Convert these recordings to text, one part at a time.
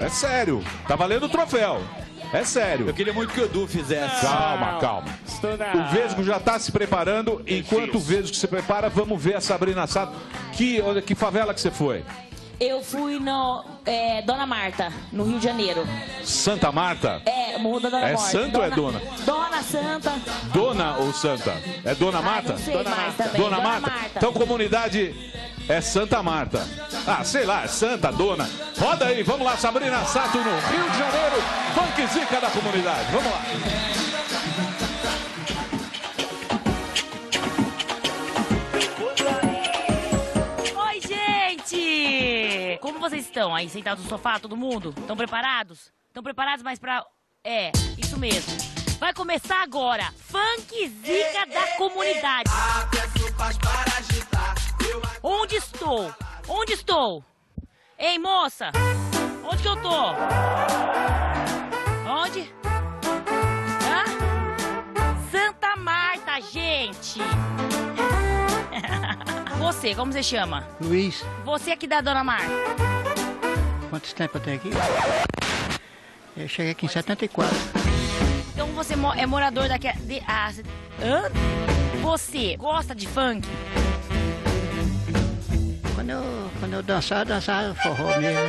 É sério. Tá valendo o troféu. É sério. Eu queria muito que o Edu fizesse. Não, calma, calma. O Vesgo já está se preparando. Enquanto o Vesgo se prepara, vamos ver a Sabrina Sato. Que favela que você foi? Eu fui no Dona Marta, no Rio de Janeiro. Santa Marta? É, Morro da Dona Morte. É santo ou é dona? Dona Santa. Dona ou santa? É Dona Marta? Não sei, Dona Marta. Dona Marta? Então, comunidade é Santa Marta. Ah, sei lá, é Santa, Dona. Roda aí, vamos lá, Sabrina Sato no Rio de Janeiro. Funk Zica da Comunidade, vamos lá. Como vocês estão aí, sentados no sofá, todo mundo? Estão preparados? Estão preparados, mas pra... É, isso mesmo. Vai começar agora, Funk Zica da Comunidade. Onde estou? Onde estou? Ei, moça! Onde que eu tô? Onde? Hã? Santa Marta, gente! Você, como você chama? Luiz. Você aqui da Dona Marta. Quantos tempo eu tenho aqui? Eu cheguei aqui em 74. Então você é morador daqui... Hã? Você gosta de funk? Quando eu dançava forró mesmo.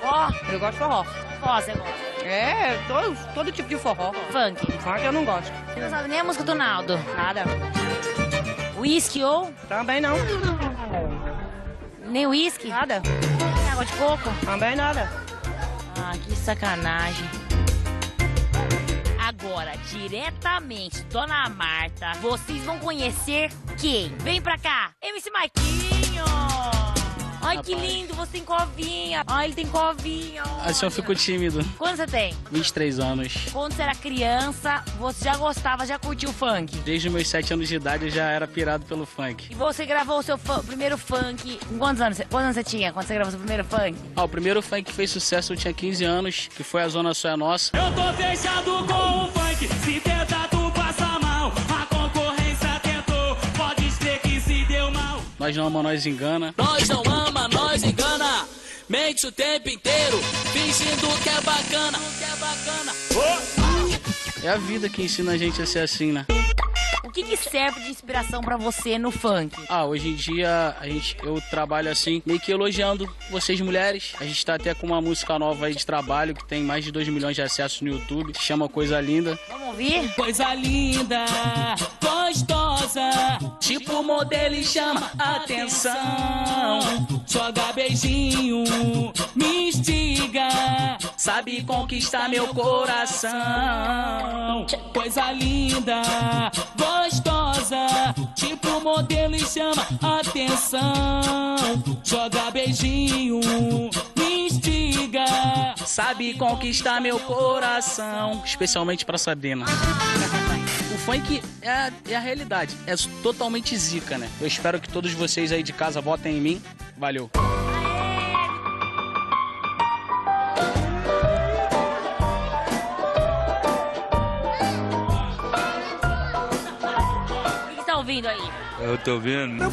Forró? Eu gosto de forró. Forró você gosta? É, todo tipo de forró. Funk? Funk eu não gosto. Você não sabe nem a música do Naldo? Nada. Whisky ou? Também não. Nem whisky? Nada. Nem água de coco? Também nada. Ah, que sacanagem. Agora, diretamente, Dona Marta, vocês vão conhecer quem? Vem pra cá, MC Marquinhos. Ai, rapaz, que lindo, você tem covinha. Ai, ele tem covinha. Olha. Assim eu fico tímido. Quanto você tem? 23 anos. Quando você era criança, você já gostava, já curtiu funk? Desde meus 7 anos de idade eu já era pirado pelo funk. E você gravou o seu primeiro funk com quantos anos? Quantos anos você tinha quando você gravou o seu primeiro funk? Ah, o primeiro funk que fez sucesso eu tinha 15 anos, que foi a Zona Só É Nossa. Eu tô fechado com o funk, se tentar tu passa mal. Nós não ama, nós engana. Nós não ama, nós engana. Mente o tempo inteiro, fingindo que é bacana. É a vida que ensina a gente a ser assim, né? O que serve de inspiração pra você no funk? Ah, hoje em dia eu trabalho assim, meio que elogiando vocês mulheres. A gente tá até com uma música nova aí de trabalho, que tem mais de 2 milhões de acessos no YouTube, que chama Coisa Linda. Vamos ouvir? Coisa linda, gostosa, tipo modelo e chama atenção. Joga beijinho, me instiga, sabe conquistar meu coração. Coisa linda, gostosa. Gostosa, tipo modelo e chama atenção. Joga beijinho, me instiga, sabe conquistar meu coração. Especialmente pra Sabrina. O funk é a realidade, é totalmente zica, né? Eu espero que todos vocês aí de casa votem em mim. Valeu. Aí. Eu tô ouvindo.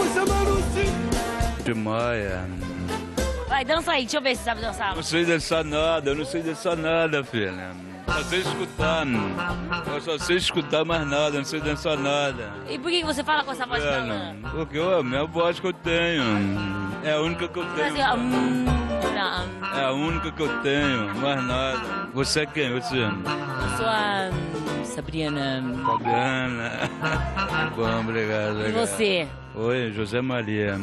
Timaya. Vai, dança aí, deixa eu ver se você sabe dançar. Não sei dançar nada, eu não sei dançar nada, filha. Só sei escutar. Eu só sei escutar mais nada, não sei dançar nada. E por que você fala com essa voz falando? Porque a minha voz que eu tenho. É a única que eu tenho. É a única que eu tenho, mais nada. Você é quem? Você? Eu sou a... Sabrina. Sabrina. Bom, obrigado. E você? Oi, José Maria.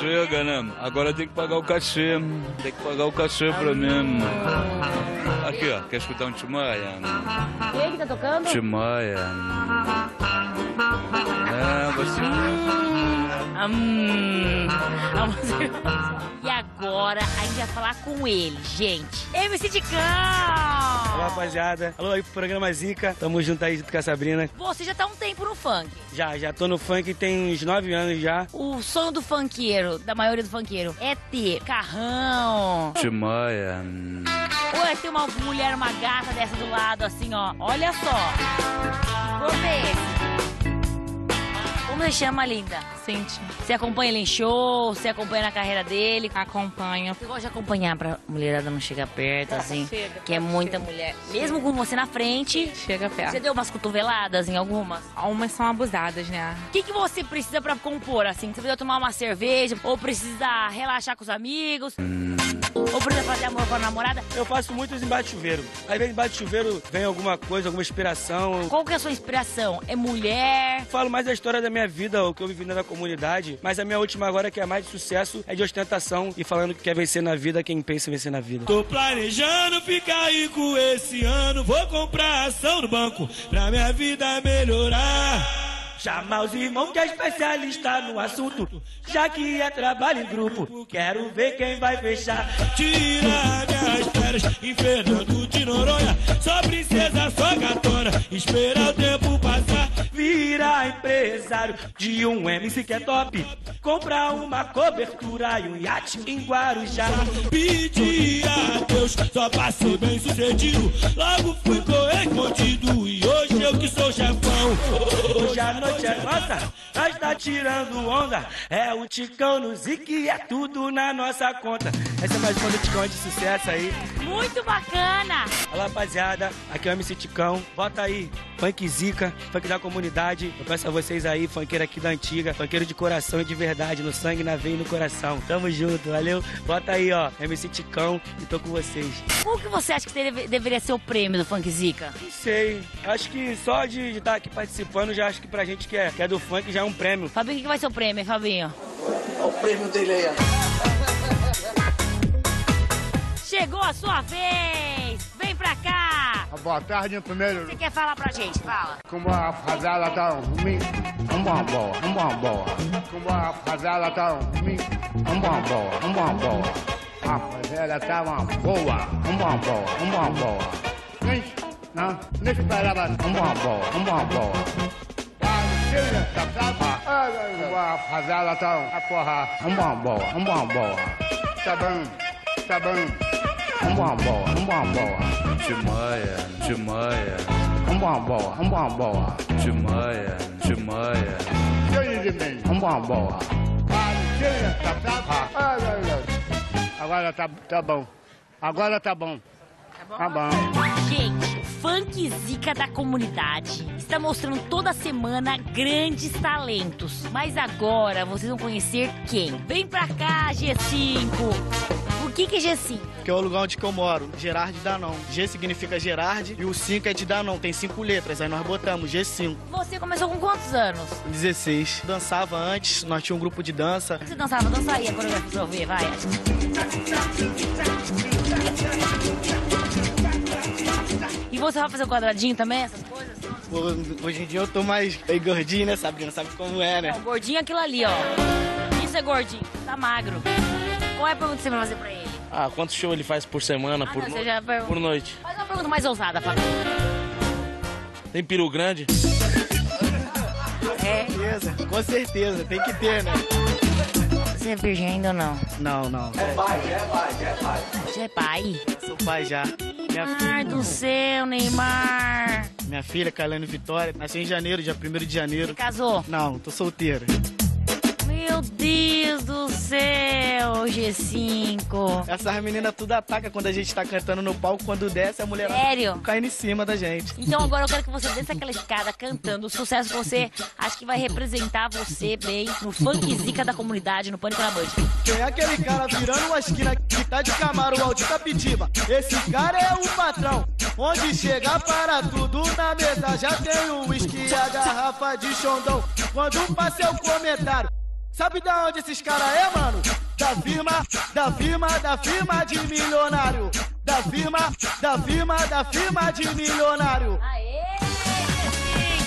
Chega, né? Agora tem que pagar o cachê. Tem que pagar o cachê pra mim. Aqui, ó. Quer escutar um Timaya? Quem que tá tocando? Timaya. É, você... E agora a gente vai falar com ele, gente. MC Ticão! Olá, rapaziada. Alô aí pro programa Zica. Tamo junto aí com a Sabrina. Você já tá um tempo no funk? Já tô no funk tem uns 9 anos já. O sonho do funkeiro, da maioria do funkeiro, é ter carrão. Timaya. Ou é ter uma mulher, uma gata dessa do lado, assim, ó. Olha só. Vou ver esse. Como você chama, linda? Cintia. Você acompanha ele em show? Você acompanha na carreira dele? Acompanha. Você gosta de acompanhar pra mulherada não chegar perto, assim? Chega. Que é muita mulher. Mesmo com você na frente? Chega perto. Você deu umas cotoveladas em algumas? Algumas são abusadas, né? O que você precisa pra compor, assim? Você precisa tomar uma cerveja? Ou precisa relaxar com os amigos? Ou precisa fazer amor com a namorada? Eu faço muitos embate-chuveiro. Aí vem embate-chuveiro, vem alguma coisa, alguma inspiração. Qual que é a sua inspiração? É mulher? Eu falo mais da história da minha vida, o que eu vivi na comunidade. Mas a minha última agora, que é mais de sucesso, é de ostentação. E falando que quer vencer na vida, quem pensa em vencer na vida. Tô planejando ficar rico esse ano. Vou comprar ação no banco pra minha vida melhorar. Chamar os irmãos que é especialista no assunto, já que é trabalho em grupo, quero ver quem vai fechar. Tira minhas férias em Fernando de Noronha, só princesa, só gatona, espera o tempo passar. Vira empresário de um MC que é top, compra uma cobertura e um iate em Guarujá. Pedi a Deus só pra ser bem sucedido, logo fui correspondido e hoje eu que sou chefão. Hoje a noite é nossa, nós tá tirando onda. É o Ticão no Zica e é tudo na nossa conta. Essa é mais uma do Ticão de sucesso aí. Muito bacana! Olá, rapaziada, aqui é o MC Ticão. Bota aí, Funk Zica, Funk da Comunidade. Eu peço a vocês aí, funkeiro aqui da antiga, funkeiro de coração e de verdade, no sangue, na veia e no coração. Tamo junto, valeu? Bota aí, ó, MC Ticão e tô com vocês. Como que você acha que deveria ser o prêmio do Funk Zica? Não sei, acho que só de estar aqui participando, já acho que pra gente que é do funk já é um prêmio. Fabinho, o que vai ser o prêmio, Fabinho? É o prêmio dele aí. Chegou a sua vez! Vem pra cá! Boa tarde, primeiro. Você quer falar pra gente? Fala. Como a fazela tá ruim, uma boa, uma boa. Como a fazela tá ruim, uma boa, uma boa. A fazela tá uma boa, uma boa. Não esperava uma boa, uma boa. Uma fazela tá a porra, uma boa, tá bom, uma boa, Timaya, Timaya, uma boa, Timaya, Timaya, uma boa, agora tá bom, tá bom. Gente, Funk Zica da Comunidade está mostrando toda semana grandes talentos. Mas agora vocês vão conhecer quem? Vem pra cá, G5! O que é G5? Que é o lugar onde que eu moro, Gerardi Danão. G significa Gerardi e o 5 é de Danão, tem 5 letras, aí nós botamos G5. Você começou com quantos anos? 16. Dançava antes, nós tínhamos um grupo de dança. Você dançava, dançaria quando eu resolver, vai. E você vai fazer o quadradinho também, essas coisas? Pô, hoje em dia eu tô mais gordinho, né, Sabrina? Sabe como é, né? Não, gordinho é aquilo ali, ó. Isso é gordinho, tá magro. Qual é a pergunta que você vai fazer pra ele? Ah, quantos shows ele faz por semana, por, não, por noite? Faz uma pergunta mais ousada, Fabinho. Tem peru grande? É. Com certeza, tem que ter, né? Você é virgem ainda ou não? Não, não. É pai, é pai, é pai. Você é pai? Sou pai já. Neymar do céu, Neymar. Minha filha, Carolina Vitória, nasceu em janeiro, dia 1º de janeiro. Você casou? Não, tô solteira. Meu Deus do céu, G5. Essas meninas tudo ataca quando a gente tá cantando no palco, quando desce a mulher... Sério? Caindo em cima da gente. Então agora eu quero que você desça aquela escada cantando o sucesso que você acha que vai representar você bem no Funk Zica da Comunidade, no Pânico na Boite. Quem é aquele cara virando uma esquina que tá de Camaro, Aldi Capitiba? Esse cara é o patrão. Onde chegar para tudo na mesa, já tem o uísque e a garrafa de Xondão. Quando passei o comentário, sabe da onde esses caras é, mano? Da firma, da firma, da firma de milionário. Da firma, da firma, da firma de milionário. Aê,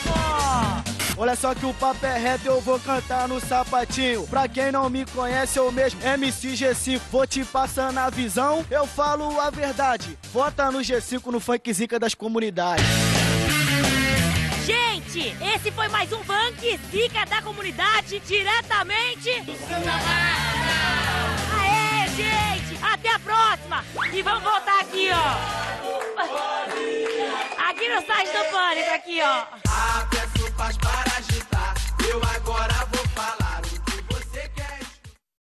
G5! Olha só que o papo é reto, eu vou cantar no sapatinho. Pra quem não me conhece, eu mesmo, MC G5. Vou te passando a visão, eu falo a verdade. Vota no G5 no Funk Zica das Comunidades. Gente, esse foi mais um Funk Zica da Comunidade, diretamente do Santa Marta. Aê, gente, até a próxima. E vamos voltar aqui, ó. Aqui no site do Pânico, aqui, ó.